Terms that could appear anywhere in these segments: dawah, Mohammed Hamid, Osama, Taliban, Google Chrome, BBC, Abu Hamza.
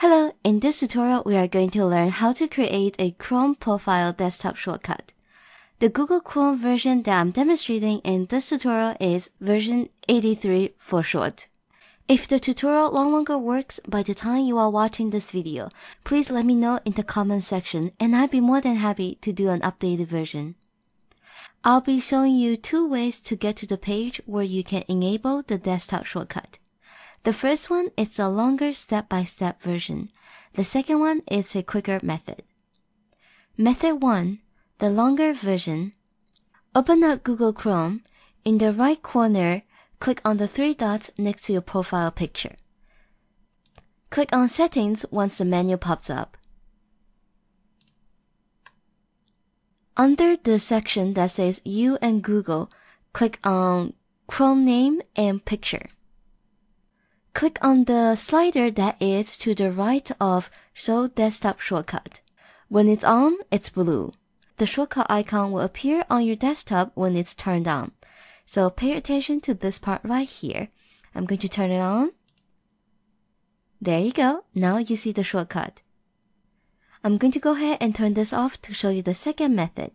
Hello, in this tutorial we are going to learn how to create a Chrome profile desktop shortcut. The Google Chrome version that I'm demonstrating in this tutorial is version 83 for short. If the tutorial no longer works by the time you are watching this video, please let me know in the comment section and I'd be more than happy to do an updated version. I'll be showing you two ways to get to the page where you can enable the desktop shortcut. The first one is a longer step-by-step version. The second one is a quicker method. Method 1, the longer version. Open up Google Chrome. In the right corner, click on the three dots next to your profile picture. Click on Settings once the menu pops up. Under the section that says You and Google, click on Chrome Name and Picture. Click on the slider that is to the right of Show Desktop Shortcut. When it's on, it's blue. The shortcut icon will appear on your desktop when it's turned on. So pay attention to this part right here. I'm going to turn it on. There you go. Now you see the shortcut. I'm going to go ahead and turn this off to show you the second method.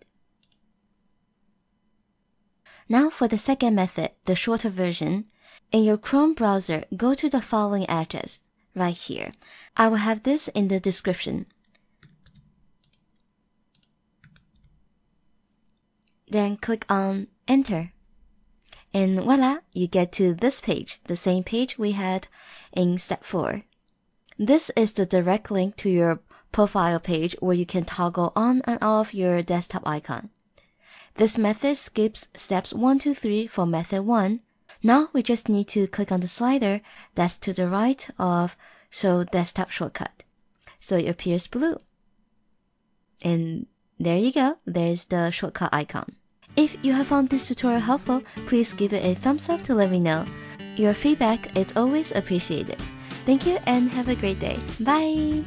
Now for the second method, the shorter version. In your Chrome browser, go to the following address right here. I will have this in the description. Then click on Enter. And voila, you get to this page, the same page we had in step 4. This is the direct link to your profile page where you can toggle on and off your desktop icon. This method skips steps 1 to 3 for method 1. Now we just need to click on the slider that's to the right of Show Desktop Shortcut. So it appears blue. And there you go, there's the shortcut icon. If you have found this tutorial helpful, please give it a thumbs up to let me know. Your feedback is always appreciated. Thank you and have a great day. Bye!